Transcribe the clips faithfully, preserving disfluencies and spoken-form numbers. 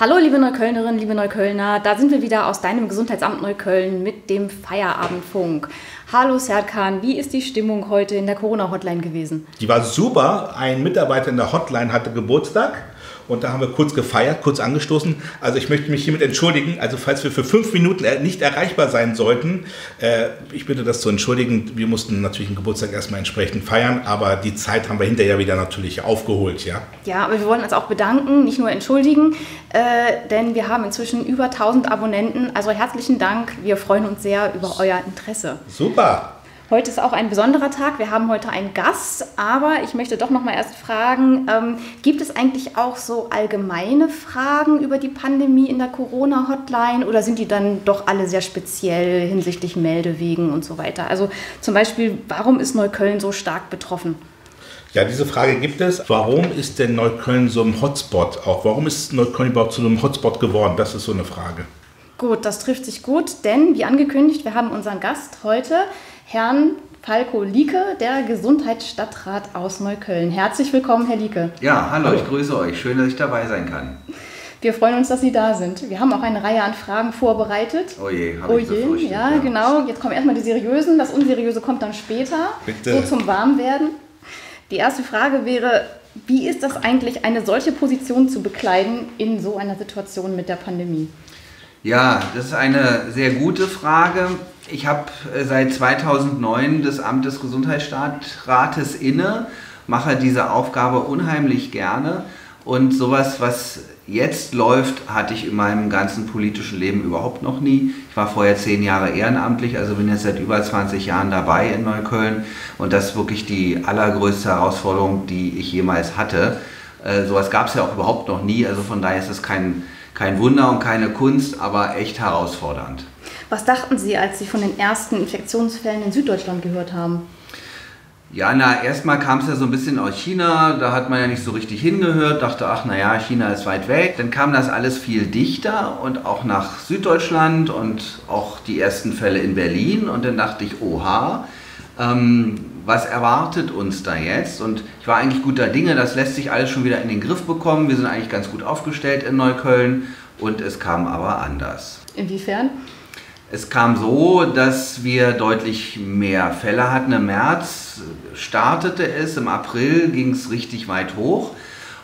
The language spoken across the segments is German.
Hallo liebe Neuköllnerinnen, liebe Neuköllner, da sind wir wieder aus deinem Gesundheitsamt Neukölln mit dem Feierabendfunk. Hallo Serkan, wie ist die Stimmung heute in der Corona-Hotline gewesen? Die war super, ein Mitarbeiter in der Hotline hatte Geburtstag und da haben wir kurz gefeiert, kurz angestoßen. Also ich möchte mich hiermit entschuldigen, also falls wir für fünf Minuten nicht erreichbar sein sollten, äh, ich bitte das zu entschuldigen. Wir mussten natürlich den Geburtstag erstmal entsprechend feiern, aber die Zeit haben wir hinterher wieder natürlich aufgeholt, ja. Ja, aber wir wollen uns auch bedanken, nicht nur entschuldigen, äh, denn wir haben inzwischen über tausend Abonnenten. Also herzlichen Dank, wir freuen uns sehr über euer Interesse. Super! Heute ist auch ein besonderer Tag. Wir haben heute einen Gast, aber ich möchte doch noch mal erst fragen, ähm, gibt es eigentlich auch so allgemeine Fragen über die Pandemie in der Corona-Hotline oder sind die dann doch alle sehr speziell hinsichtlich Meldewegen und so weiter? Also zum Beispiel, warum ist Neukölln so stark betroffen? Ja, diese Frage gibt es. Warum ist denn Neukölln so ein Hotspot auch? Warum ist Neukölln überhaupt zu einem Hotspot geworden? Das ist so eine Frage. Gut, das trifft sich gut, denn wie angekündigt, wir haben unseren Gast heute, Herrn Falko Liecke, der Gesundheitsstadtrat aus Neukölln. Herzlich willkommen, Herr Liecke. Ja, hallo, ich grüße euch. Schön, dass ich dabei sein kann. Wir freuen uns, dass Sie da sind. Wir haben auch eine Reihe an Fragen vorbereitet. Oh je, habe oh ich je. Befürchtet, ja, ja, genau. Jetzt kommen erstmal die seriösen. Das Unseriöse kommt dann später. Bitte. So zum Warmwerden. Die erste Frage wäre, wie ist das eigentlich, eine solche Position zu bekleiden in so einer Situation mit der Pandemie? Ja, das ist eine sehr gute Frage. Ich habe seit zweitausendneun das Amt des Gesundheitsstadtrates inne, mache diese Aufgabe unheimlich gerne und sowas, was jetzt läuft, hatte ich in meinem ganzen politischen Leben überhaupt noch nie. Ich war vorher zehn Jahre ehrenamtlich, also bin jetzt seit über zwanzig Jahren dabei in Neukölln und das ist wirklich die allergrößte Herausforderung, die ich jemals hatte. Äh, sowas gab es ja auch überhaupt noch nie, also von daher ist es kein, kein Wunder und keine Kunst, aber echt herausfordernd. Was dachten Sie, als Sie von den ersten Infektionsfällen in Süddeutschland gehört haben? Ja, na, erstmal kam es ja so ein bisschen aus China, da hat man ja nicht so richtig hingehört, dachte, ach naja, China ist weit weg. Dann kam das alles viel dichter und auch nach Süddeutschland und auch die ersten Fälle in Berlin und dann dachte ich, oha, ähm, was erwartet uns da jetzt? Und ich war eigentlich guter Dinge, das lässt sich alles schon wieder in den Griff bekommen, wir sind eigentlich ganz gut aufgestellt in Neukölln und es kam aber anders. Inwiefern? Es kam so, dass wir deutlich mehr Fälle hatten. Im März startete es, im April ging es richtig weit hoch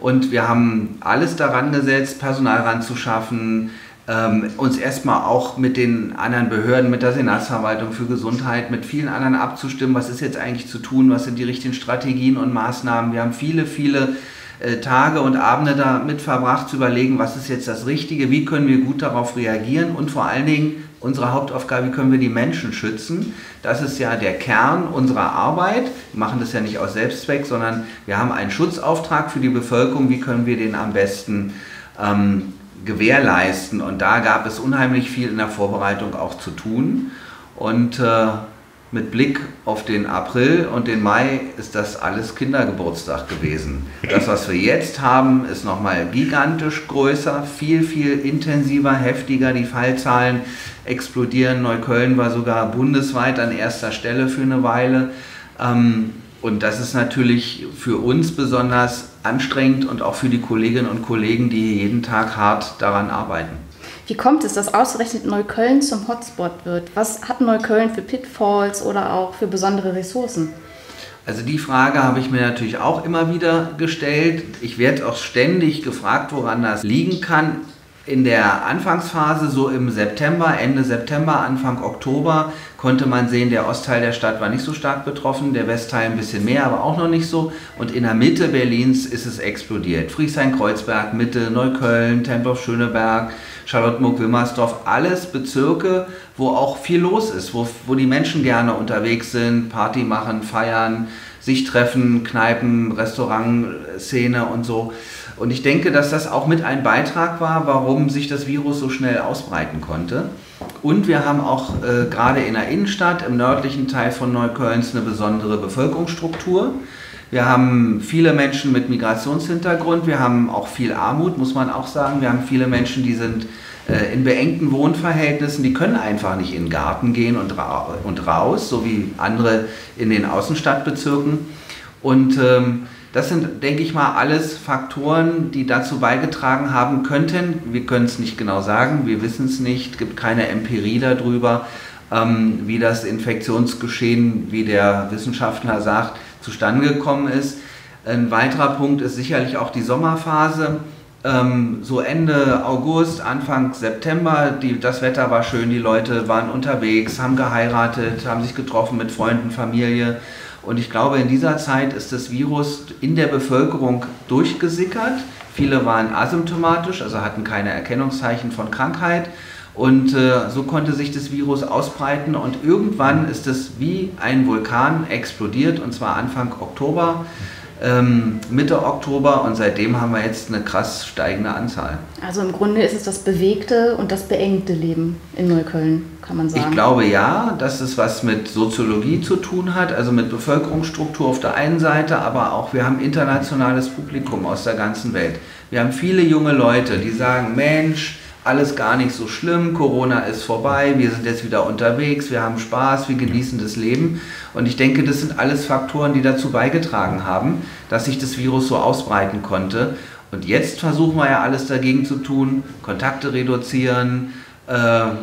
und wir haben alles daran gesetzt, Personal ranzuschaffen, ähm, uns erstmal auch mit den anderen Behörden, mit der Senatsverwaltung für Gesundheit, mit vielen anderen abzustimmen, was ist jetzt eigentlich zu tun, was sind die richtigen Strategien und Maßnahmen. Wir haben viele, viele äh, Tage und Abende damit verbracht, zu überlegen, was ist jetzt das Richtige, wie können wir gut darauf reagieren und vor allen Dingen, unsere Hauptaufgabe, wie können wir die Menschen schützen? Das ist ja der Kern unserer Arbeit. Wir machen das ja nicht aus Selbstzweck, sondern wir haben einen Schutzauftrag für die Bevölkerung. Wie können wir den am besten ähm, gewährleisten? Und da gab es unheimlich viel in der Vorbereitung auch zu tun. Und äh, mit Blick auf den April und den Mai ist das alles Kindergeburtstag gewesen. Das, was wir jetzt haben, ist nochmal gigantisch größer, viel, viel intensiver, heftiger. Die Fallzahlen explodieren. Neukölln war sogar bundesweit an erster Stelle für eine Weile. Und das ist natürlich für uns besonders anstrengend und auch für die Kolleginnen und Kollegen, die jeden Tag hart daran arbeiten. Wie kommt es, dass ausgerechnet Neukölln zum Hotspot wird? Was hat Neukölln für Pitfalls oder auch für besondere Ressourcen? Also die Frage habe ich mir natürlich auch immer wieder gestellt. Ich werde auch ständig gefragt, woran das liegen kann. In der Anfangsphase, so im September, Ende September, Anfang Oktober, konnte man sehen, der Ostteil der Stadt war nicht so stark betroffen, der Westteil ein bisschen mehr, aber auch noch nicht so. Und in der Mitte Berlins ist es explodiert. Friedrichshain-Kreuzberg, Mitte, Neukölln, Tempelhof-Schöneberg, Charlottenburg-Wilmersdorf, alles Bezirke, wo auch viel los ist, wo, wo die Menschen gerne unterwegs sind, Party machen, feiern, sich treffen, Kneipen, Restaurantszene und so. Und ich denke, dass das auch mit ein Beitrag war, warum sich das Virus so schnell ausbreiten konnte. Und wir haben auch äh, gerade in der Innenstadt, im nördlichen Teil von Neuköllns, eine besondere Bevölkerungsstruktur. Wir haben viele Menschen mit Migrationshintergrund, wir haben auch viel Armut, muss man auch sagen. Wir haben viele Menschen, die sind äh, in beengten Wohnverhältnissen, die können einfach nicht in den Garten gehen und, ra und raus, so wie andere in den Außenstadtbezirken. Und ähm, Das sind, denke ich mal, alles Faktoren, die dazu beigetragen haben könnten. Wir können es nicht genau sagen, wir wissen es nicht, es gibt keine Empirie darüber, ähm, wie das Infektionsgeschehen, wie der Wissenschaftler sagt, zustande gekommen ist. Ein weiterer Punkt ist sicherlich auch die Sommerphase. Ähm, so Ende August, Anfang September, die, das Wetter war schön, die Leute waren unterwegs, haben geheiratet, haben sich getroffen mit Freunden, Familie. Und ich glaube, in dieser Zeit ist das Virus in der Bevölkerung durchgesickert. Viele waren asymptomatisch, also hatten keine Erkennungszeichen von Krankheit. Und äh, so konnte sich das Virus ausbreiten. Und irgendwann ist es wie ein Vulkan explodiert, und zwar Anfang Oktober, ähm, Mitte Oktober. Und seitdem haben wir jetzt eine krass steigende Anzahl. Also im Grunde ist es das bewegte und das beengte Leben in Neukölln. Kann man sagen. Ich glaube ja, dass es was mit Soziologie zu tun hat, also mit Bevölkerungsstruktur auf der einen Seite, aber auch wir haben internationales Publikum aus der ganzen Welt. Wir haben viele junge Leute, die sagen, Mensch, alles gar nicht so schlimm, Corona ist vorbei, wir sind jetzt wieder unterwegs, wir haben Spaß, wir genießen das Leben. Und ich denke, das sind alles Faktoren, die dazu beigetragen haben, dass sich das Virus so ausbreiten konnte. Und jetzt versuchen wir ja alles dagegen zu tun, Kontakte reduzieren,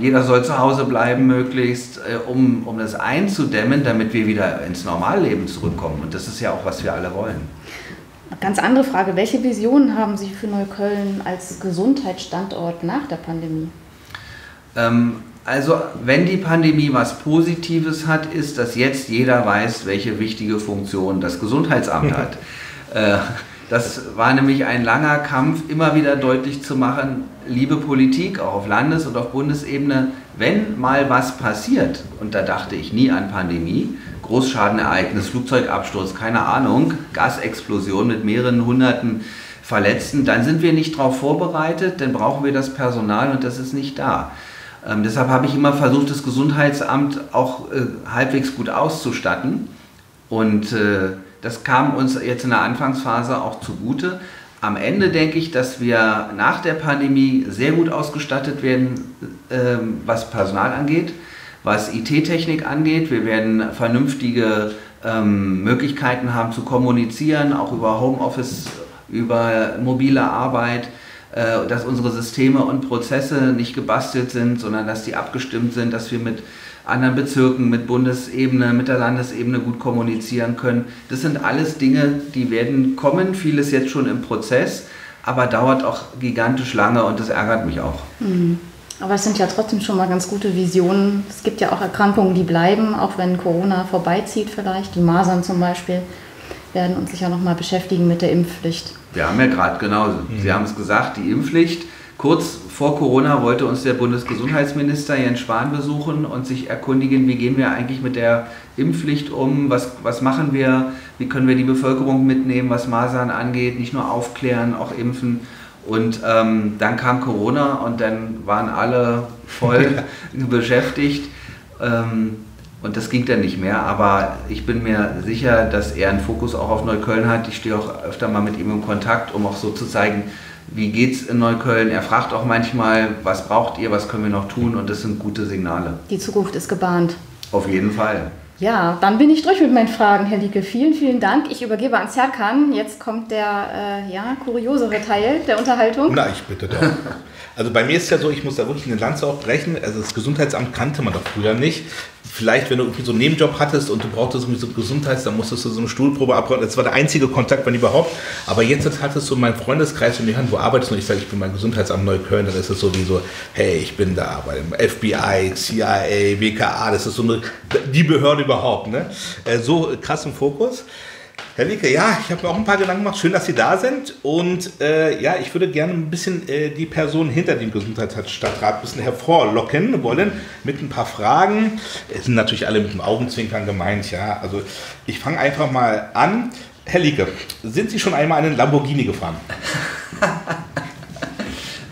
jeder soll zu Hause bleiben möglichst, um, um das einzudämmen, damit wir wieder ins Normalleben zurückkommen. Und das ist ja auch, was wir alle wollen. Eine ganz andere Frage. Welche Visionen haben Sie für Neukölln als Gesundheitsstandort nach der Pandemie? Ähm, also wenn die Pandemie was Positives hat, ist, dass jetzt jeder weiß, welche wichtige Funktion das Gesundheitsamt hat. äh, Das war nämlich ein langer Kampf, immer wieder deutlich zu machen, liebe Politik, auch auf Landes- und auf Bundesebene, wenn mal was passiert, und da dachte ich nie an Pandemie, Großschadenereignis, Flugzeugabsturz, keine Ahnung, Gasexplosion mit mehreren hunderten Verletzten, dann sind wir nicht darauf vorbereitet, dann brauchen wir das Personal und das ist nicht da. Ähm, deshalb habe ich immer versucht, das Gesundheitsamt auch äh, halbwegs gut auszustatten und äh, das kam uns jetzt in der Anfangsphase auch zugute. Am Ende denke ich, dass wir nach der Pandemie sehr gut ausgestattet werden, ähm, was Personal angeht, was I T-Technik angeht. Wir werden vernünftige ähm, Möglichkeiten haben zu kommunizieren, auch über Homeoffice, über mobile Arbeit, äh, dass unsere Systeme und Prozesse nicht gebastelt sind, sondern dass die abgestimmt sind, dass wir mit anderen Bezirken, mit Bundesebene, mit der Landesebene gut kommunizieren können. Das sind alles Dinge, die werden kommen. Vieles jetzt schon im Prozess, aber dauert auch gigantisch lange und das ärgert mich auch. Mhm. Aber es sind ja trotzdem schon mal ganz gute Visionen. Es gibt ja auch Erkrankungen, die bleiben, auch wenn Corona vorbeizieht vielleicht. Die Masern zum Beispiel werden uns sicher noch mal beschäftigen mit der Impfpflicht. Wir haben ja gerade, genau, mhm. Sie haben es gesagt, die Impfpflicht. Kurz vor Corona wollte uns der Bundesgesundheitsminister Jens Spahn besuchen und sich erkundigen, wie gehen wir eigentlich mit der Impfpflicht um, was, was machen wir, wie können wir die Bevölkerung mitnehmen, was Masern angeht, nicht nur aufklären, auch impfen. Und ähm, dann kam Corona und dann waren alle voll beschäftigt ähm, und das ging dann nicht mehr. Aber ich bin mir sicher, dass er einen Fokus auch auf Neukölln hat. Ich stehe auch öfter mal mit ihm in Kontakt, um auch so zu zeigen, wie geht's in Neukölln? Er fragt auch manchmal, was braucht ihr, was können wir noch tun? Und das sind gute Signale. Die Zukunft ist gebahnt. Auf jeden Fall. Ja, dann bin ich durch mit meinen Fragen, Herr Liecke. Vielen, vielen Dank. Ich übergebe an Serkan. Jetzt kommt der äh, ja, kuriosere Teil der Unterhaltung. Na, ich bitte doch. Also bei mir ist ja so, ich muss da wirklich eine Lanze aufbrechen. Also das Gesundheitsamt kannte man doch früher nicht. Vielleicht, wenn du irgendwie so einen Nebenjob hattest und du brauchtest irgendwie so Gesundheits, dann musstest du so eine Stuhlprobe abholen. Das war der einzige Kontakt, wenn überhaupt. Aber jetzt hattest du meinen Freundeskreis und die Hand, wo arbeitest du? Und ich sage, ich bin beim Gesundheitsamt Neukölln. Dann ist es so wie so, hey, ich bin da beim F B I, C I A, W K A. Das ist so eine, die Behörde überhaupt. Ne? So krass im Fokus. Herr Liecke, ja, ich habe mir auch ein paar Gedanken gemacht. Schön, dass Sie da sind. Und äh, ja, ich würde gerne ein bisschen äh, die Person hinter dem Gesundheitsstadtrat ein bisschen hervorlocken wollen mit ein paar Fragen. Es sind natürlich alle mit dem Augenzwinkern gemeint, ja. Also ich fange einfach mal an. Herr Liecke, sind Sie schon einmal einen Lamborghini gefahren?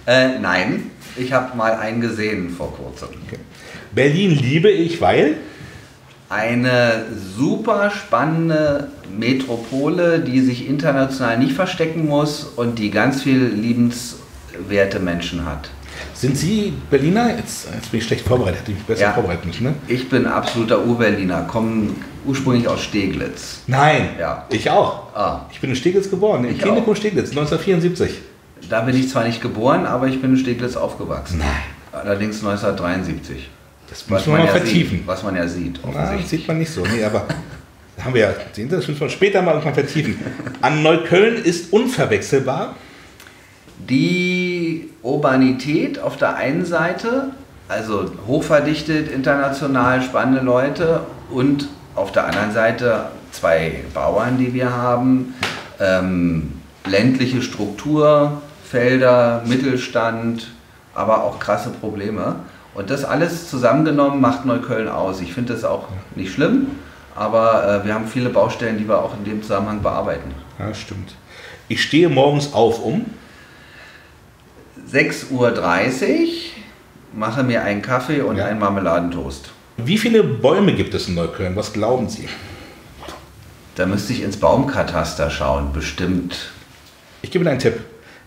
äh, nein, ich habe mal einen gesehen vor kurzem. Okay. Berlin liebe ich, weil... Eine super spannende Metropole, die sich international nicht verstecken muss und die ganz viele liebenswerte Menschen hat. Sind Sie Berliner? Jetzt, jetzt bin ich schlecht vorbereitet, hätte ich mich besser ja. vorbereiten müssen. Ne? Ich bin absoluter Ur-Berliner, komme ursprünglich aus Steglitz. Nein, ja. ich auch. Ah. Ich bin in Steglitz geboren, im Klinikum Steglitz, neunzehnhundertvierundsiebzig. Da bin ich zwar nicht geboren, aber ich bin in Steglitz aufgewachsen. Nein. Allerdings neunzehnhundertdreiundsiebzig. Das muss man mal ja vertiefen. Sieht, was man ja sieht. Nein, das sieht man nicht so. Nee, aber haben wir ja, das müssen wir später mal irgendwann vertiefen. An Neukölln ist unverwechselbar. Die Urbanität auf der einen Seite, also hochverdichtet, international spannende Leute, und auf der anderen Seite zwei Bauern, die wir haben, ähm, ländliche Struktur, Felder, Mittelstand, aber auch krasse Probleme. Und das alles zusammengenommen macht Neukölln aus. Ich finde das auch nicht schlimm, aber äh, wir haben viele Baustellen, die wir auch in dem Zusammenhang bearbeiten. Ja, stimmt. Ich stehe morgens auf um sechs Uhr dreißig, mache mir einen Kaffee und ja. einen Marmeladentoast. Wie viele Bäume gibt es in Neukölln? Was glauben Sie? Da müsste ich ins Baumkataster schauen, bestimmt. Ich gebe Ihnen einen Tipp.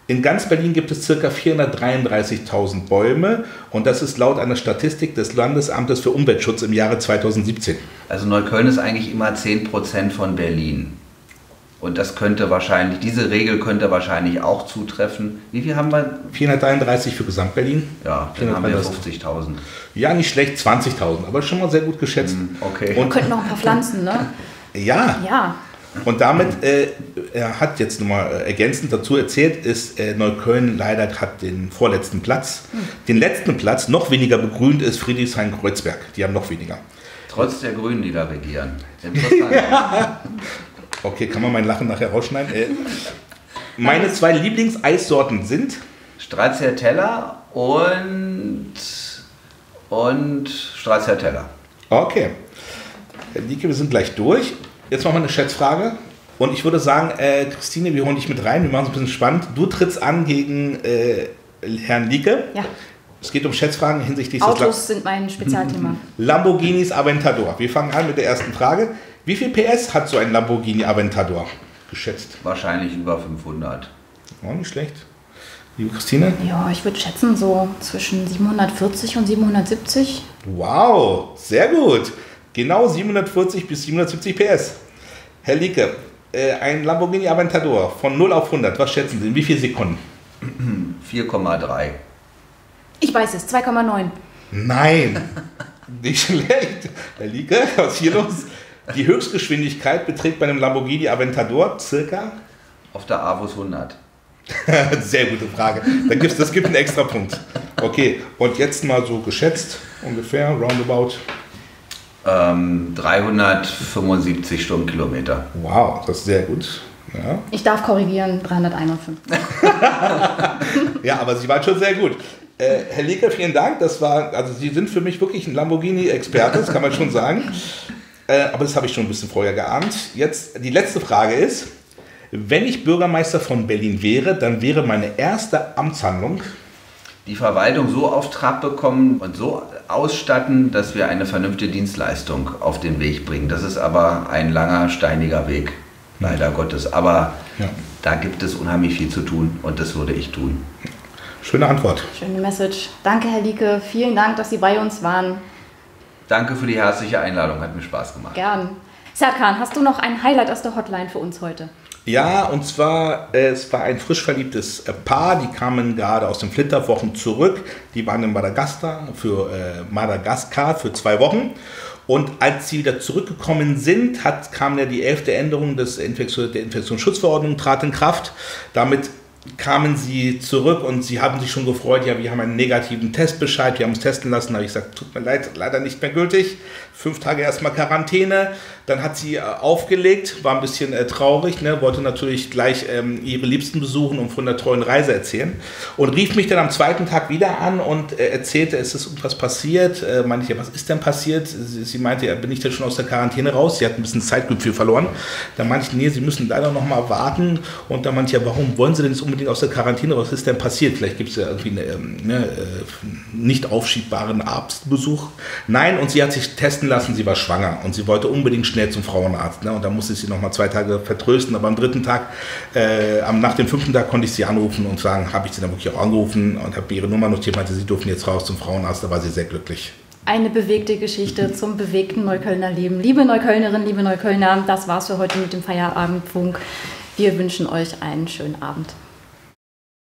In ganz Berlin gibt es ca. vierhundertdreiunddreißigtausend Bäume, und das ist laut einer Statistik des Landesamtes für Umweltschutz im Jahre zweitausendsiebzehn. Also Neukölln ist eigentlich immer zehn Prozent von Berlin. Und das könnte wahrscheinlich, diese Regel könnte wahrscheinlich auch zutreffen. Wie viel haben wir? vierhundertdreiunddreißig für Gesamtberlin. Ja, dann haben wir fünfzigtausend. Ja, nicht schlecht, zwanzigtausend, aber schon mal sehr gut geschätzt. Hm, okay. Und wir könnten noch ein paar pflanzen, ne? Ja. Ja. Und damit, äh, er hat jetzt nochmal ergänzend dazu erzählt, ist äh, Neukölln leider hat den vorletzten Platz. Hm. Den letzten Platz, noch weniger begrünt, ist Friedrichshain-Kreuzberg. Die haben noch weniger. Trotz der Grünen, die da regieren. Interessant. Ja. Okay, kann man mein Lachen nachher rausschneiden? Äh, meine zwei Lieblingseissorten sind Stracciatella und, und Stracciatella. Okay. Herr Liecke, wir sind gleich durch. Jetzt machen wir eine Schätzfrage. Und ich würde sagen, äh, Christine, wir holen dich mit rein. Wir machen es ein bisschen spannend. Du trittst an gegen äh, Herrn Liecke. Ja. Es geht um Schätzfragen hinsichtlich des Autos sind mein Spezialthema. Lamborghinis Aventador. Wir fangen an mit der ersten Frage. Wie viel P S hat so ein Lamborghini Aventador geschätzt? Wahrscheinlich über fünfhundert. Oh, nicht schlecht. Liebe Christine? Ja, ich würde schätzen so zwischen siebenhundertvierzig und siebenhundertsiebzig. Wow, sehr gut. Genau siebenhundertvierzig bis siebenhundertsiebzig P S. Herr Liecke, ein Lamborghini Aventador von null auf hundert, was schätzen Sie? In wie viel Sekunden? vier Komma drei. Ich weiß es, zwei Komma neun. Nein, nicht schlecht. Herr Liecke, was ist hier los? Die Höchstgeschwindigkeit beträgt bei einem Lamborghini Aventador circa? Auf der Avus hundert. Sehr gute Frage. Da gibt's, das gibt einen extra Punkt. Okay, und jetzt mal so geschätzt, ungefähr, roundabout? Ähm, dreihundertfünfundsiebzig Stundenkilometer. Wow, das ist sehr gut. Ja. Ich darf korrigieren, dreihunderteinundfünfzig. Ja, aber Sie waren schon sehr gut. Äh, Herr Liecke, vielen Dank. Das war, also Sie sind für mich wirklich ein Lamborghini-Experte, das kann man schon sagen. Äh, aber das habe ich schon ein bisschen vorher geahnt. Jetzt die letzte Frage ist, wenn ich Bürgermeister von Berlin wäre, dann wäre meine erste Amtshandlung? Die Verwaltung so auf Trab bekommen und so ausstatten, dass wir eine vernünftige Dienstleistung auf den Weg bringen. Das ist aber ein langer, steiniger Weg, leider Gottes. Aber ja. da gibt es unheimlich viel zu tun, und das würde ich tun. Schöne Antwort. Schöne Message. Danke, Herr Liecke. Vielen Dank, dass Sie bei uns waren. Danke für die herzliche Einladung, hat mir Spaß gemacht. Gern. Serkan, hast du noch ein Highlight aus der Hotline für uns heute? Ja, und zwar, es war ein frisch verliebtes Paar, die kamen gerade aus den Flitterwochen zurück. Die waren in Madagaskar für, äh, Madagaskar für zwei Wochen. Und als sie wieder zurückgekommen sind, hat, kam ja die elfte Änderung des Infektion, der Infektionsschutzverordnung, trat in Kraft. Damit kamen sie zurück und sie haben sich schon gefreut, ja, wir haben einen negativen Testbescheid, wir haben uns testen lassen, da habe ich gesagt, tut mir leid, leider nicht mehr gültig, fünf Tage erstmal Quarantäne, dann hat sie aufgelegt, war ein bisschen äh, traurig, ne? Wollte natürlich gleich ähm, ihre Liebsten besuchen und von der tollen Reise erzählen und rief mich dann am zweiten Tag wieder an und äh, erzählte, es ist irgendwas passiert, äh, meinte ich, ja, was ist denn passiert? Sie, sie meinte, ja, bin ich denn schon aus der Quarantäne raus? Sie hat ein bisschen Zeitgefühl verloren. Dann meinte ich, nee, Sie müssen leider noch mal warten, und dann meinte ich, ja, warum wollen Sie denn das unbedingt unbedingt aus der Quarantäne, was ist denn passiert? Vielleicht gibt es ja irgendwie einen ne, nicht aufschiebbaren Arztbesuch. Nein, und sie hat sich testen lassen, sie war schwanger und sie wollte unbedingt schnell zum Frauenarzt. Ne? Und da musste ich sie nochmal zwei Tage vertrösten, aber am dritten Tag, äh, nach dem fünften Tag konnte ich sie anrufen und sagen, habe ich sie dann wirklich auch angerufen und habe ihre Nummer notiert, meinte, sie durften jetzt raus zum Frauenarzt, da war sie sehr glücklich. Eine bewegte Geschichte zum bewegten Neuköllner Leben. Liebe Neuköllnerinnen, liebe Neuköllner, das war's für heute mit dem Feierabendfunk. Wir wünschen euch einen schönen Abend.